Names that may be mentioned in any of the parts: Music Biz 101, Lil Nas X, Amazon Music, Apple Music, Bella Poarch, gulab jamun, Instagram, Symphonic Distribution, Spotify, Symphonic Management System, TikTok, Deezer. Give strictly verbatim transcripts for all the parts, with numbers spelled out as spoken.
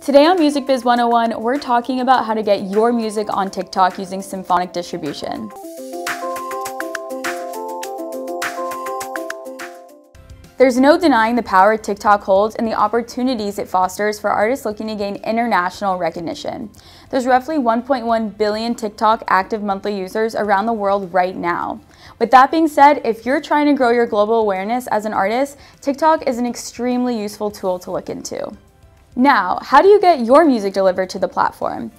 Today on Music Biz one oh one, we're talking about how to get your music on TikTok using Symphonic Distribution. There's no denying the power TikTok holds and the opportunities it fosters for artists looking to gain international recognition. There's roughly one point one billion TikTok active monthly users around the world right now. With that being said, if you're trying to grow your global awareness as an artist, TikTok is an extremely useful tool to look into. Now, how do you get your music delivered to the platform?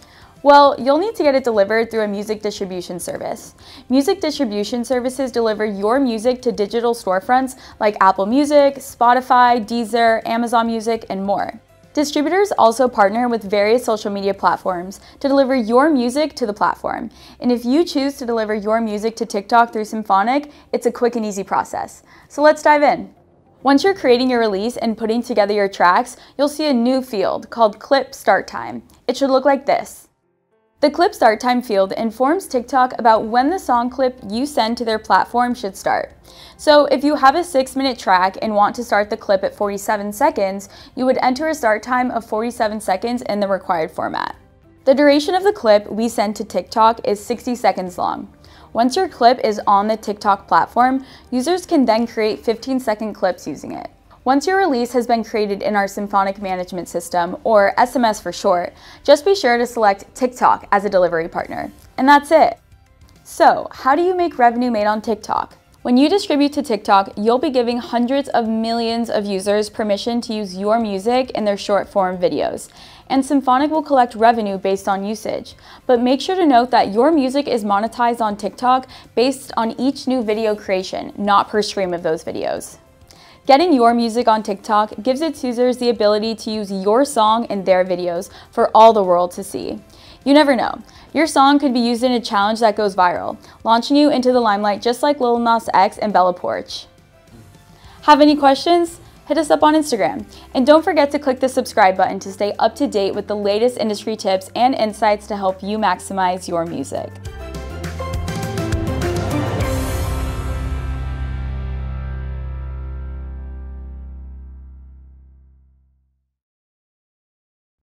Well, you'll need to get it delivered through a music distribution service. Music distribution services deliver your music to digital storefronts like Apple Music, Spotify, Deezer, Amazon Music, and more. Distributors also partner with various social media platforms to deliver your music to the platform. And if you choose to deliver your music to TikTok through Symphonic, it's a quick and easy process. So let's dive in. Once you're creating your release and putting together your tracks, you'll see a new field called Clip Start Time. It should look like this. The Clip Start Time field informs TikTok about when the song clip you send to their platform should start. So if you have a six minute track and want to start the clip at forty-seven seconds, you would enter a start time of forty-seven seconds in the required format. The duration of the clip we send to TikTok is sixty seconds long. Once your clip is on the TikTok platform, users can then create fifteen second clips using it. Once your release has been created in our Symphonic Management System, or S M S for short, just be sure to select TikTok as a delivery partner. And that's it. So, how do you make revenue made on TikTok? When you distribute to TikTok, you'll be giving hundreds of millions of users permission to use your music in their short-form videos. And Symphonic will collect revenue based on usage. But make sure to note that your music is monetized on TikTok based on each new video creation, not per stream of those videos. Getting your music on TikTok gives its users the ability to use your song in their videos for all the world to see. You never know. Your song could be used in a challenge that goes viral, launching you into the limelight just like Lil Nas X and Bella Poarch. Have any questions? Hit us up on Instagram. And don't forget to click the subscribe button to stay up to date with the latest industry tips and insights to help you maximize your music.